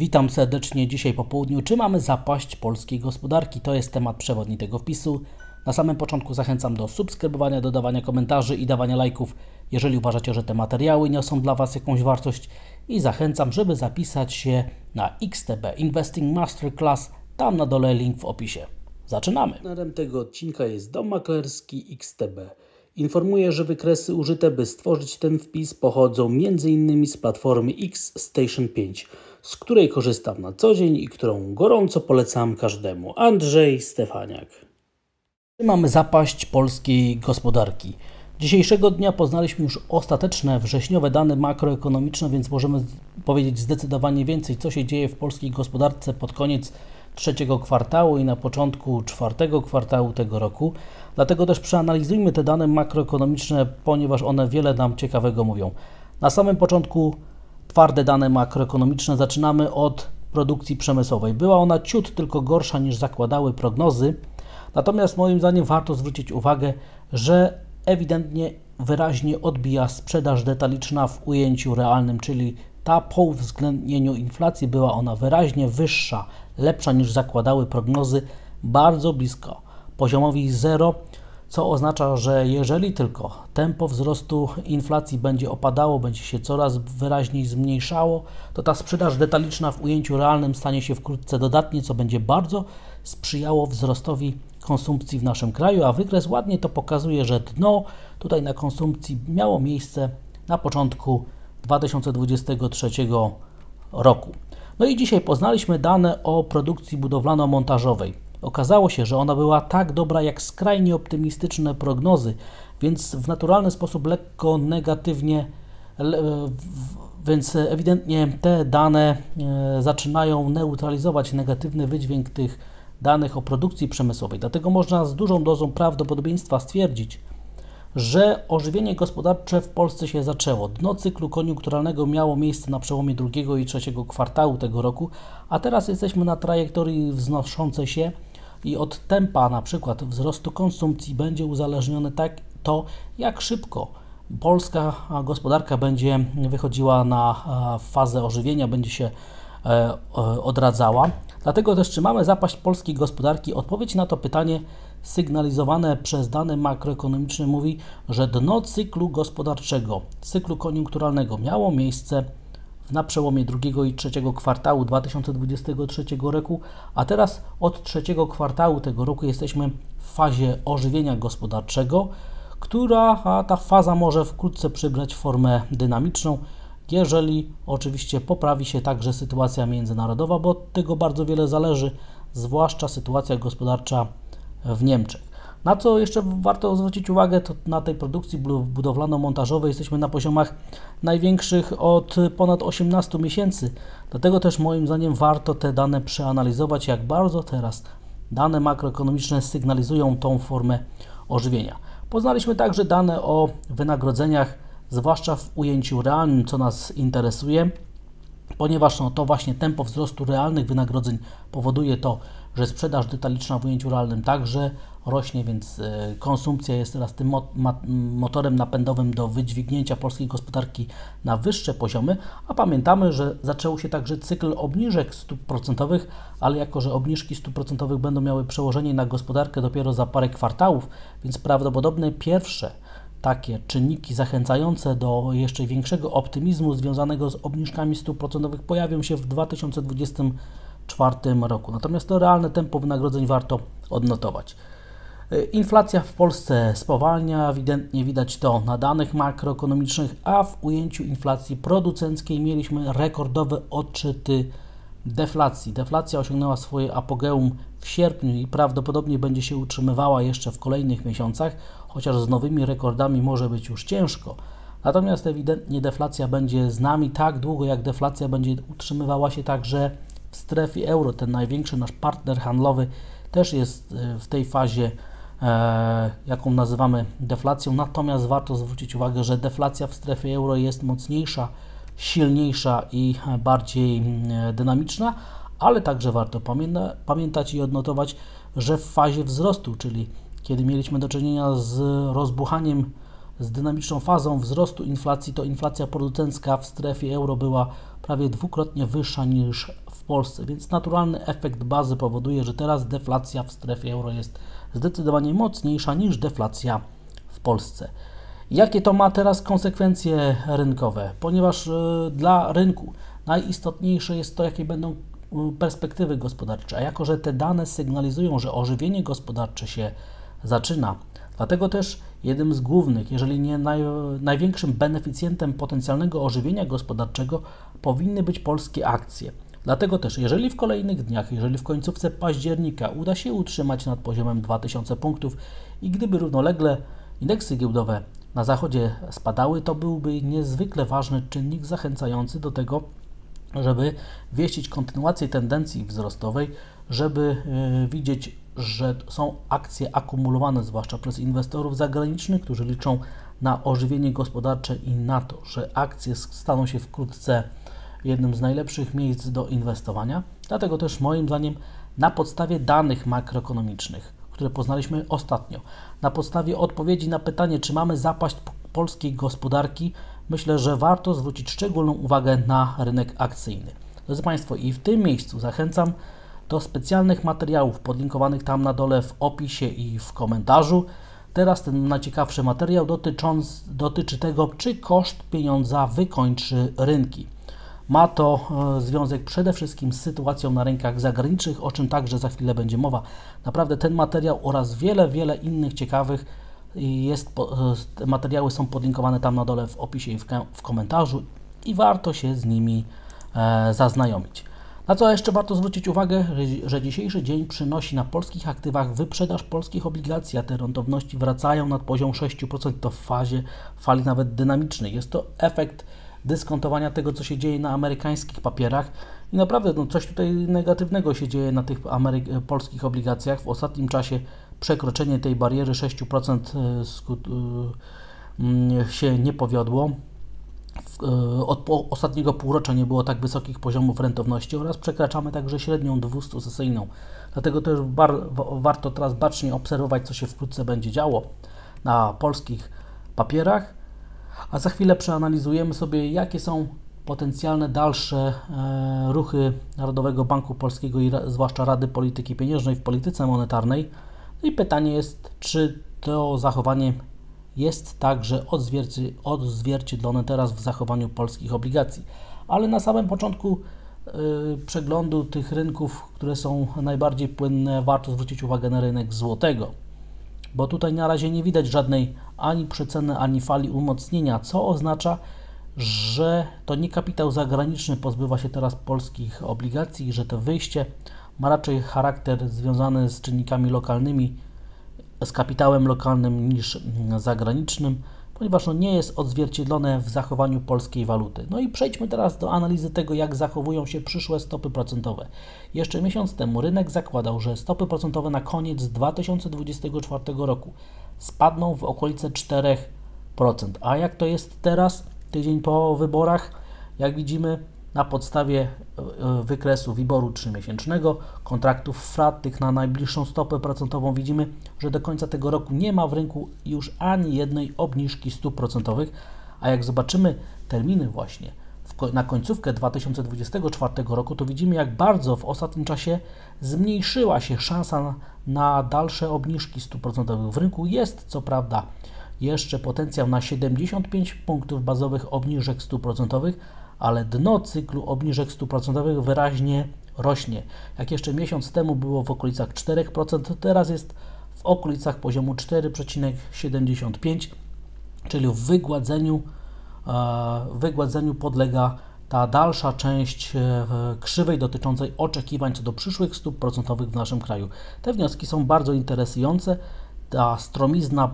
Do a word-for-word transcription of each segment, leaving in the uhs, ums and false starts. Witam serdecznie dzisiaj po południu. Czy mamy zapaść polskiej gospodarki? To jest temat przewodni tego wpisu. Na samym początku zachęcam do subskrybowania, dodawania komentarzy i dawania lajków, jeżeli uważacie, że te materiały niosą dla Was jakąś wartość. I zachęcam, żeby zapisać się na X T B Investing Masterclass. Tam na dole link w opisie. Zaczynamy. Partnerem tego odcinka jest dom maklerski X T B. Informuję, że wykresy użyte, by stworzyć ten wpis, pochodzą między innymi z platformy X Station pięć, z której korzystam na co dzień i którą gorąco polecam każdemu. Andrzej Stefaniak. Mamy zapaść polskiej gospodarki. Dzisiejszego dnia poznaliśmy już ostateczne wrześniowe dane makroekonomiczne, więc możemy powiedzieć zdecydowanie więcej, co się dzieje w polskiej gospodarce pod koniec trzeciego kwartału i na początku czwartego kwartału tego roku. Dlatego też przeanalizujmy te dane makroekonomiczne, ponieważ one wiele nam ciekawego mówią. Na samym początku twarde dane makroekonomiczne. Zaczynamy od produkcji przemysłowej. Była ona ciut tylko gorsza niż zakładały prognozy. Natomiast moim zdaniem warto zwrócić uwagę, że ewidentnie wyraźnie odbija sprzedaż detaliczna w ujęciu realnym, czyli ta po uwzględnieniu inflacji była ona wyraźnie wyższa, lepsza niż zakładały prognozy, bardzo blisko poziomowi zero, co oznacza, że jeżeli tylko tempo wzrostu inflacji będzie opadało, będzie się coraz wyraźniej zmniejszało, to ta sprzedaż detaliczna w ujęciu realnym stanie się wkrótce dodatnie, co będzie bardzo sprzyjało wzrostowi konsumpcji w naszym kraju, a wykres ładnie to pokazuje, że dno tutaj na konsumpcji miało miejsce na początku dwa tysiące dwudziestego trzeciego roku. No i dzisiaj poznaliśmy dane o produkcji budowlano-montażowej. Okazało się, że ona była tak dobra jak skrajnie optymistyczne prognozy, więc w naturalny sposób lekko negatywnie, więc ewidentnie te dane zaczynają neutralizować negatywny wydźwięk tych danych o produkcji przemysłowej. Dlatego można z dużą dozą prawdopodobieństwa stwierdzić, że ożywienie gospodarcze w Polsce się zaczęło. Dno cyklu koniunkturalnego miało miejsce na przełomie drugiego i trzeciego kwartału tego roku, a teraz jesteśmy na trajektorii wznoszącej się i od tempa na przykład wzrostu konsumpcji będzie uzależnione tak to, jak szybko polska gospodarka będzie wychodziła na fazę ożywienia, będzie się odradzała. Dlatego też, czy mamy zapaść polskiej gospodarki? Odpowiedź na to pytanie sygnalizowane przez dane makroekonomiczne mówi, że dno cyklu gospodarczego, cyklu koniunkturalnego miało miejsce na przełomie drugiego i trzeciego kwartału dwa tysiące dwudziestego trzeciego roku, a teraz od trzeciego kwartału tego roku jesteśmy w fazie ożywienia gospodarczego, która a ta faza może wkrótce przybrać formę dynamiczną, jeżeli oczywiście poprawi się także sytuacja międzynarodowa, bo od tego bardzo wiele zależy, zwłaszcza sytuacja gospodarcza w Niemczech. Na co jeszcze warto zwrócić uwagę, to na tej produkcji budowlano-montażowej jesteśmy na poziomach największych od ponad osiemnastu miesięcy. Dlatego też moim zdaniem warto te dane przeanalizować, jak bardzo teraz dane makroekonomiczne sygnalizują tą formę ożywienia. Poznaliśmy także dane o wynagrodzeniach, zwłaszcza w ujęciu realnym, co nas interesuje, ponieważ no, to właśnie tempo wzrostu realnych wynagrodzeń powoduje to, że sprzedaż detaliczna w ujęciu realnym także rośnie, więc konsumpcja jest teraz tym motorem napędowym do wydźwignięcia polskiej gospodarki na wyższe poziomy, a pamiętamy, że zaczął się także cykl obniżek stóp procentowych, ale jako że obniżki stóp procentowych będą miały przełożenie na gospodarkę dopiero za parę kwartałów, więc prawdopodobne pierwsze takie czynniki zachęcające do jeszcze większego optymizmu związanego z obniżkami stóp procentowych pojawią się w dwa tysiące dwudziestym czwartym roku. Natomiast to realne tempo wynagrodzeń warto odnotować. Inflacja w Polsce spowalnia, ewidentnie widać to na danych makroekonomicznych, a w ujęciu inflacji producenckiej mieliśmy rekordowe odczyty deflacji. Deflacja osiągnęła swoje apogeum w sierpniu i prawdopodobnie będzie się utrzymywała jeszcze w kolejnych miesiącach, chociaż z nowymi rekordami może być już ciężko. Natomiast ewidentnie deflacja będzie z nami tak długo, jak deflacja będzie utrzymywała się także w strefie euro. Ten największy nasz partner handlowy też jest w tej fazie, e, jaką nazywamy deflacją. Natomiast warto zwrócić uwagę, że deflacja w strefie euro jest mocniejsza, silniejsza i bardziej dynamiczna, ale także warto pamięta, pamiętać i odnotować, że w fazie wzrostu, czyli kiedy mieliśmy do czynienia z rozbuchaniem z dynamiczną fazą wzrostu inflacji, to inflacja producencka w strefie euro była prawie dwukrotnie wyższa niż w Polsce, więc naturalny efekt bazy powoduje, że teraz deflacja w strefie euro jest zdecydowanie mocniejsza niż deflacja w Polsce. Jakie to ma teraz konsekwencje rynkowe? Ponieważ y, dla rynku najistotniejsze jest to, jakie będą perspektywy gospodarcze, a jako że te dane sygnalizują, że ożywienie gospodarcze się zaczyna, dlatego też jednym z głównych, jeżeli nie naj, największym beneficjentem potencjalnego ożywienia gospodarczego powinny być polskie akcje. Dlatego też, jeżeli w kolejnych dniach, jeżeli w końcówce października uda się utrzymać nad poziomem dwa tysiące punktów i gdyby równolegle indeksy giełdowe na zachodzie spadały, to byłby niezwykle ważny czynnik zachęcający do tego, żeby wieścić kontynuację tendencji wzrostowej, żeby yy, widzieć, że są akcje akumulowane, zwłaszcza przez inwestorów zagranicznych, którzy liczą na ożywienie gospodarcze i na to, że akcje staną się wkrótce jednym z najlepszych miejsc do inwestowania. Dlatego też moim zdaniem na podstawie danych makroekonomicznych, które poznaliśmy ostatnio, na podstawie odpowiedzi na pytanie, czy mamy zapaść polskiej gospodarki, myślę, że warto zwrócić szczególną uwagę na rynek akcyjny. Drodzy Państwo, i w tym miejscu zachęcam do specjalnych materiałów podlinkowanych tam na dole w opisie i w komentarzu. Teraz ten najciekawszy materiał dotyczący, dotyczy tego, czy koszt pieniądza wykończy rynki. Ma to związek przede wszystkim z sytuacją na rynkach zagranicznych, o czym także za chwilę będzie mowa. Naprawdę ten materiał oraz wiele, wiele innych ciekawych jest, te materiały są podlinkowane tam na dole w opisie i w, w komentarzu i warto się z nimi e, zaznajomić. Na co jeszcze warto zwrócić uwagę, że, że dzisiejszy dzień przynosi na polskich aktywach wyprzedaż polskich obligacji, a te rentowności wracają nad poziom sześć procent, to w fazie fali nawet dynamicznej. Jest to efekt dyskontowania tego, co się dzieje na amerykańskich papierach i naprawdę no, coś tutaj negatywnego się dzieje na tych Amery- polskich obligacjach. W ostatnim czasie przekroczenie tej bariery sześć procent skut, y, się nie powiodło. W, y, od po, ostatniego półrocza nie było tak wysokich poziomów rentowności oraz przekraczamy także średnią dwustusesyjną. Dlatego też bar, w, warto teraz bacznie obserwować, co się wkrótce będzie działo na polskich papierach. A za chwilę przeanalizujemy sobie, jakie są potencjalne dalsze e, ruchy Narodowego Banku Polskiego i ra, zwłaszcza Rady Polityki Pieniężnej w polityce monetarnej. I pytanie jest, czy to zachowanie jest także odzwierci, odzwierciedlone teraz w zachowaniu polskich obligacji. Ale na samym początku y, przeglądu tych rynków, które są najbardziej płynne, warto zwrócić uwagę na rynek złotego, bo tutaj na razie nie widać żadnej ani przeceny, ani fali umocnienia, co oznacza, że to nie kapitał zagraniczny pozbywa się teraz polskich obligacji i że to wyjście ma raczej charakter związany z czynnikami lokalnymi, z kapitałem lokalnym niż zagranicznym, ponieważ on nie jest odzwierciedlone w zachowaniu polskiej waluty. No i przejdźmy teraz do analizy tego, jak zachowują się przyszłe stopy procentowe. Jeszcze miesiąc temu rynek zakładał, że stopy procentowe na koniec dwa tysiące dwudziestego czwartego roku spadną w okolice czterech procent. A jak to jest teraz, tydzień po wyborach? Jak widzimy, na podstawie wykresu WIBOR-u trzymiesięcznego, kontraktów frat, tych na najbliższą stopę procentową, widzimy, że do końca tego roku nie ma w rynku już ani jednej obniżki stóp procentowych, a jak zobaczymy terminy właśnie w, na końcówkę dwa tysiące dwudziestego czwartego roku, to widzimy, jak bardzo w ostatnim czasie zmniejszyła się szansa na, na dalsze obniżki stóp procentowych. W rynku jest co prawda jeszcze potencjał na siedemdziesiąt pięć punktów bazowych obniżek stóp procentowych, ale dno cyklu obniżek stóp procentowych wyraźnie rośnie. Jak jeszcze miesiąc temu było w okolicach czterech procent, to teraz jest w okolicach poziomu cztery przecinek siedemdziesiąt pięć, czyli w wygładzeniu, wygładzeniu podlega ta dalsza część krzywej dotyczącej oczekiwań co do przyszłych stóp procentowych w naszym kraju. Te wnioski są bardzo interesujące. Ta stromizna,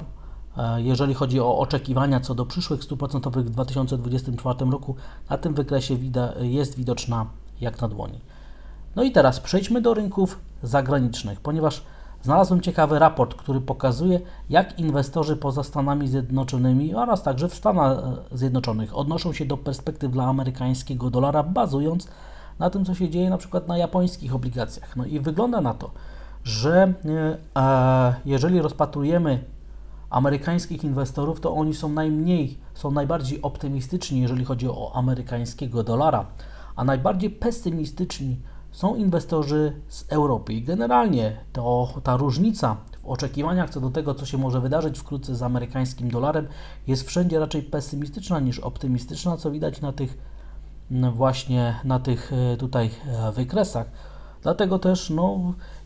jeżeli chodzi o oczekiwania co do przyszłych stóp procentowych w dwa tysiące dwudziestym czwartym roku, na tym wykresie jest widoczna jak na dłoni. No i teraz przejdźmy do rynków zagranicznych, ponieważ znalazłem ciekawy raport, który pokazuje, jak inwestorzy poza Stanami Zjednoczonymi oraz także w Stanach Zjednoczonych odnoszą się do perspektyw dla amerykańskiego dolara, bazując na tym, co się dzieje na przykład na japońskich obligacjach. No i wygląda na to, że e, jeżeli rozpatrujemy amerykańskich inwestorów, to oni są najmniej, są najbardziej optymistyczni, jeżeli chodzi o amerykańskiego dolara, a najbardziej pesymistyczni są inwestorzy z Europy. I generalnie to ta różnica w oczekiwaniach co do tego, co się może wydarzyć wkrótce z amerykańskim dolarem, jest wszędzie raczej pesymistyczna niż optymistyczna, co widać na tych właśnie na tych tutaj wykresach. Dlatego też no,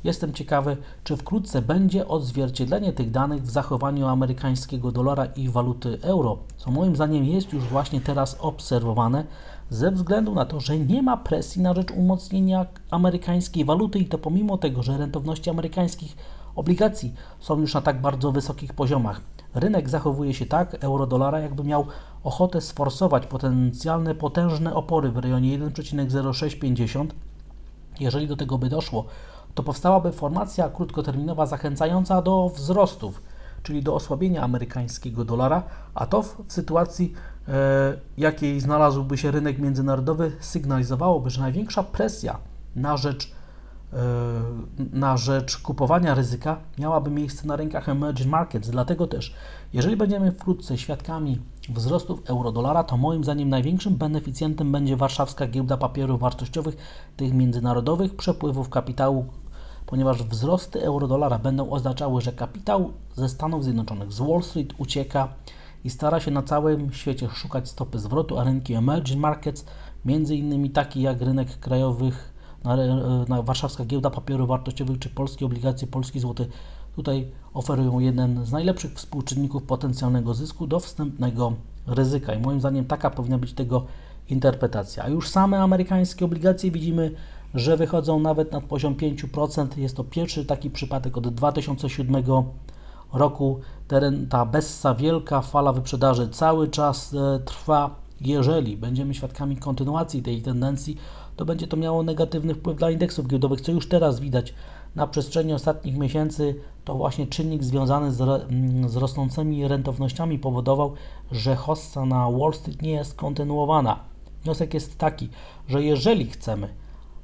jestem ciekawy, czy wkrótce będzie odzwierciedlenie tych danych w zachowaniu amerykańskiego dolara i waluty euro, co moim zdaniem jest już właśnie teraz obserwowane ze względu na to, że nie ma presji na rzecz umocnienia amerykańskiej waluty i to pomimo tego, że rentowności amerykańskich obligacji są już na tak bardzo wysokich poziomach. Rynek zachowuje się tak, euro-dolara, jakby miał ochotę sforsować potencjalne potężne opory w rejonie jeden przecinek zero sześć pięćdziesiąt. Jeżeli do tego by doszło, to powstałaby formacja krótkoterminowa zachęcająca do wzrostów, czyli do osłabienia amerykańskiego dolara, a to w sytuacji, e, jakiej znalazłby się rynek międzynarodowy, sygnalizowałoby, że największa presja na rzecz, e, na rzecz kupowania ryzyka miałaby miejsce na rynkach emerging markets. Dlatego też, jeżeli będziemy wkrótce świadkami wzrostów euro-dolara, to moim zdaniem największym beneficjentem będzie warszawska giełda papierów wartościowych, tych międzynarodowych przepływów kapitału, ponieważ wzrosty euro-dolara będą oznaczały, że kapitał ze Stanów Zjednoczonych, z Wall Street ucieka i stara się na całym świecie szukać stopy zwrotu, a rynki emerging markets, między innymi taki jak rynek krajowych, na, na warszawska giełda papierów wartościowych czy polskie obligacje, polski złoty, tutaj oferują jeden z najlepszych współczynników potencjalnego zysku do wstępnego ryzyka i moim zdaniem taka powinna być tego interpretacja. A już same amerykańskie obligacje widzimy, że wychodzą nawet nad poziom pięć procent. Jest to pierwszy taki przypadek od dwa tysiące siódmego roku. Teren, ta bessa wielka fala wyprzedaży cały czas e, trwa. Jeżeli będziemy świadkami kontynuacji tej tendencji, to będzie to miało negatywny wpływ dla indeksów giełdowych, co już teraz widać na przestrzeni ostatnich miesięcy. To właśnie czynnik związany z, re, z rosnącymi rentownościami powodował, że hossa na Wall Street nie jest kontynuowana. Wniosek jest taki, że jeżeli chcemy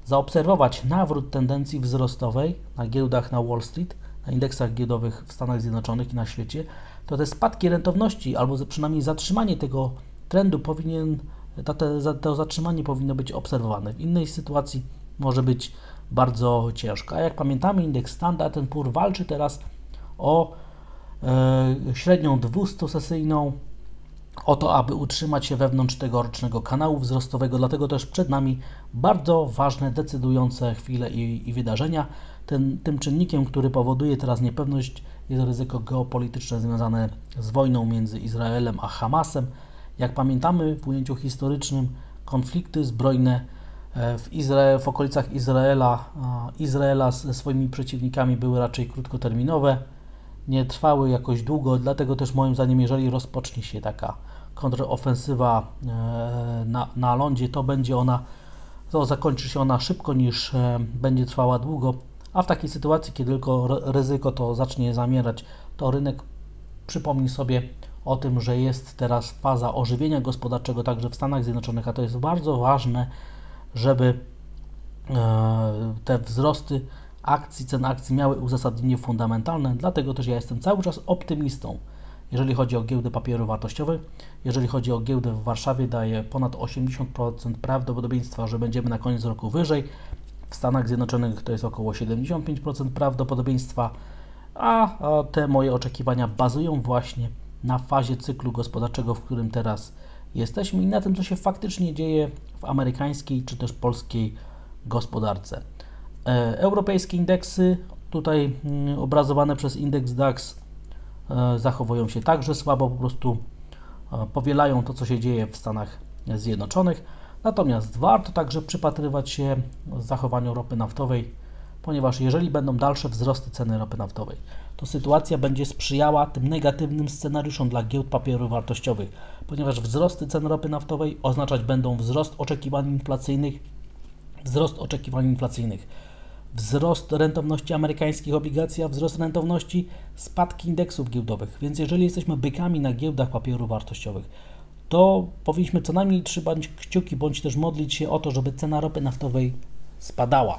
zaobserwować nawrót tendencji wzrostowej na giełdach na Wall Street, na indeksach giełdowych w Stanach Zjednoczonych i na świecie, to te spadki rentowności, albo przynajmniej zatrzymanie tego trendu powinien, to, te, to zatrzymanie powinno być obserwowane. W innej sytuacji może być bardzo ciężko. A jak pamiętamy, indeks Standard and Poor walczy teraz o e, średnią dwustusesyjną, o to, aby utrzymać się wewnątrz tegorocznego kanału wzrostowego, dlatego też przed nami bardzo ważne, decydujące chwile i, i wydarzenia. Ten, tym czynnikiem, który powoduje teraz niepewność, jest ryzyko geopolityczne związane z wojną między Izraelem a Hamasem. Jak pamiętamy, w ujęciu historycznym konflikty zbrojne w, Izrael, w okolicach Izraela, Izraela ze swoimi przeciwnikami były raczej krótkoterminowe, nie trwały jakoś długo, dlatego też moim zdaniem, jeżeli rozpocznie się taka kontrofensywa na, na lądzie, to będzie ona, to zakończy się ona szybko niż będzie trwała długo, a w takiej sytuacji, kiedy tylko ryzyko to zacznie zamierać, to rynek przypomni sobie o tym, że jest teraz faza ożywienia gospodarczego także w Stanach Zjednoczonych, a to jest bardzo ważne, żeby te wzrosty akcji, cen akcji miały uzasadnienie fundamentalne, dlatego też ja jestem cały czas optymistą, jeżeli chodzi o giełdę papierów wartościowych. Jeżeli chodzi o giełdę w Warszawie, daje ponad osiemdziesiąt procent prawdopodobieństwa, że będziemy na koniec roku wyżej. W Stanach Zjednoczonych to jest około siedemdziesiąt pięć procent prawdopodobieństwa, a te moje oczekiwania bazują właśnie na fazie cyklu gospodarczego, w którym teraz jesteśmy i na tym, co się faktycznie dzieje w amerykańskiej czy też polskiej gospodarce. Europejskie indeksy, tutaj obrazowane przez indeks DAX, zachowują się także słabo, po prostu powielają to, co się dzieje w Stanach Zjednoczonych. Natomiast warto także przypatrywać się zachowaniu ropy naftowej, ponieważ jeżeli będą dalsze wzrosty ceny ropy naftowej, to sytuacja będzie sprzyjała tym negatywnym scenariuszom dla giełd papierów wartościowych, ponieważ wzrosty cen ropy naftowej oznaczać będą wzrost oczekiwań inflacyjnych, wzrost oczekiwań inflacyjnych. Wzrost rentowności amerykańskich obligacji, a wzrost rentowności spadki indeksów giełdowych. Więc jeżeli jesteśmy bykami na giełdach papierów wartościowych, to powinniśmy co najmniej trzymać kciuki, bądź też modlić się o to, żeby cena ropy naftowej spadała.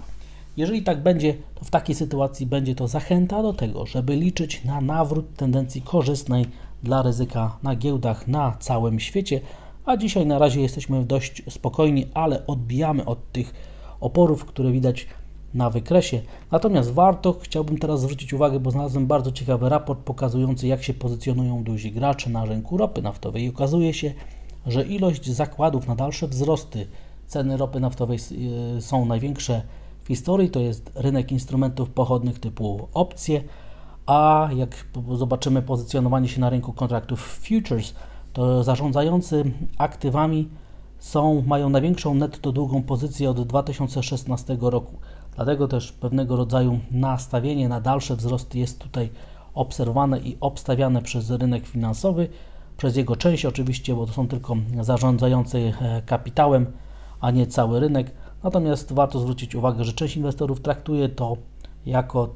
Jeżeli tak będzie, to w takiej sytuacji będzie to zachęta do tego, żeby liczyć na nawrót tendencji korzystnej dla ryzyka na giełdach na całym świecie, a dzisiaj na razie jesteśmy dość spokojni, ale odbijamy od tych oporów, które widać na wykresie. Natomiast warto, chciałbym teraz zwrócić uwagę, bo znalazłem bardzo ciekawy raport pokazujący, jak się pozycjonują duzi gracze na rynku ropy naftowej i okazuje się, że ilość zakładów na dalsze wzrosty ceny ropy naftowej są największe w historii, to jest rynek instrumentów pochodnych typu opcje, a jak zobaczymy pozycjonowanie się na rynku kontraktów futures, to zarządzający aktywami są, mają największą netto długą pozycję od dwa tysiące szesnastego roku. Dlatego też pewnego rodzaju nastawienie na dalsze wzrosty jest tutaj obserwowane i obstawiane przez rynek finansowy, przez jego część oczywiście, bo to są tylko zarządzający kapitałem, a nie cały rynek. Natomiast warto zwrócić uwagę, że część inwestorów traktuje to jako,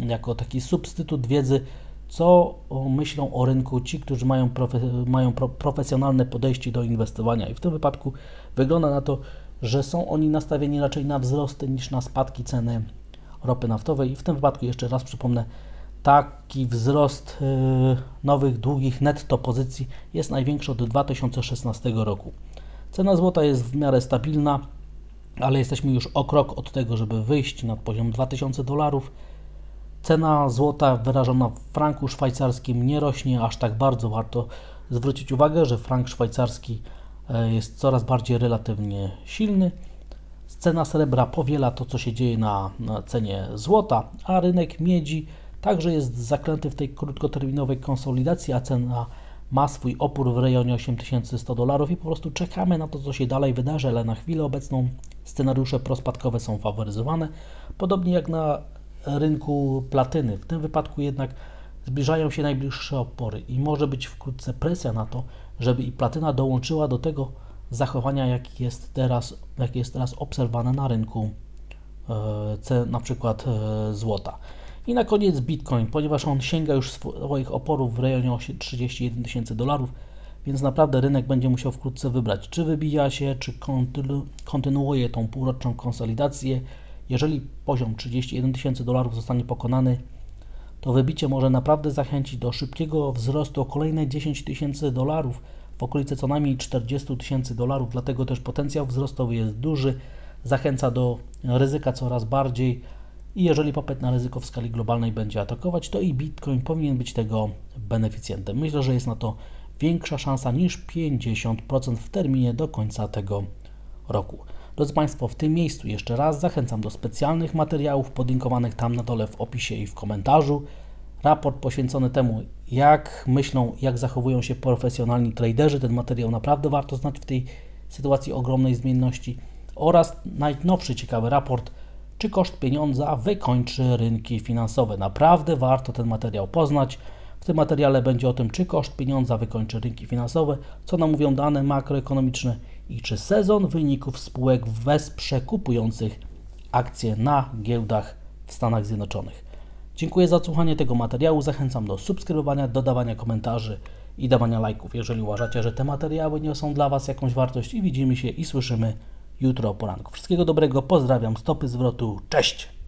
yy, jako taki substytut wiedzy, co myślą o rynku ci, którzy mają, profe mają pro profesjonalne podejście do inwestowania. I w tym wypadku wygląda na to, że są oni nastawieni raczej na wzrosty niż na spadki ceny ropy naftowej. I w tym wypadku jeszcze raz przypomnę, taki wzrost yy, nowych, długich netto pozycji jest największy od dwa tysiące szesnastego roku. Cena złota jest w miarę stabilna, ale jesteśmy już o krok od tego, żeby wyjść nad poziom dwa tysiące dolarów. Cena złota wyrażona w franku szwajcarskim nie rośnie aż tak bardzo. Warto zwrócić uwagę, że frank szwajcarski jest coraz bardziej relatywnie silny. Cena srebra powiela to, co się dzieje na, na cenie złota, a rynek miedzi także jest zaklęty w tej krótkoterminowej konsolidacji, a cena ma swój opór w rejonie osiem tysięcy stu dolarów i po prostu czekamy na to, co się dalej wydarzy, ale na chwilę obecną scenariusze prospadkowe są faworyzowane, podobnie jak na rynku platyny. W tym wypadku jednak zbliżają się najbliższe opory i może być wkrótce presja na to, żeby i platyna dołączyła do tego zachowania, jakie jest teraz, jak jest teraz obserwowane na rynku e, na przykład e, złota. I na koniec Bitcoin, ponieważ on sięga już swoich oporów w rejonie trzydziestu jeden tysięcy dolarów, więc naprawdę rynek będzie musiał wkrótce wybrać, czy wybija się, czy kontynu kontynuuje tą półroczną konsolidację. Jeżeli poziom trzydziestu jeden tysięcy dolarów zostanie pokonany, to wybicie może naprawdę zachęcić do szybkiego wzrostu o kolejne dziesięć tysięcy dolarów, w okolice co najmniej czterdziestu tysięcy dolarów, dlatego też potencjał wzrostowy jest duży, zachęca do ryzyka coraz bardziej i jeżeli popyt na ryzyko w skali globalnej będzie atakować, to i Bitcoin powinien być tego beneficjentem. Myślę, że jest na to większa szansa niż pięćdziesiąt procent w terminie do końca tego roku. Drodzy Państwo, w tym miejscu jeszcze raz zachęcam do specjalnych materiałów podlinkowanych tam na dole w opisie i w komentarzu. Raport poświęcony temu, jak myślą, jak zachowują się profesjonalni traderzy. Ten materiał naprawdę warto znać w tej sytuacji ogromnej zmienności. Oraz najnowszy ciekawy raport, czy koszt pieniądza wykończy rynki finansowe. Naprawdę warto ten materiał poznać. W tym materiale będzie o tym, czy koszt pieniądza wykończy rynki finansowe, co nam mówią dane makroekonomiczne i czy sezon wyników spółek wesprze kupujących akcje na giełdach w Stanach Zjednoczonych. Dziękuję za odsłuchanie tego materiału. Zachęcam do subskrybowania, dodawania komentarzy i dawania lajków, jeżeli uważacie, że te materiały niosą dla Was jakąś wartość i widzimy się i słyszymy jutro o poranku. Wszystkiego dobrego, pozdrawiam, stopy zwrotu, cześć!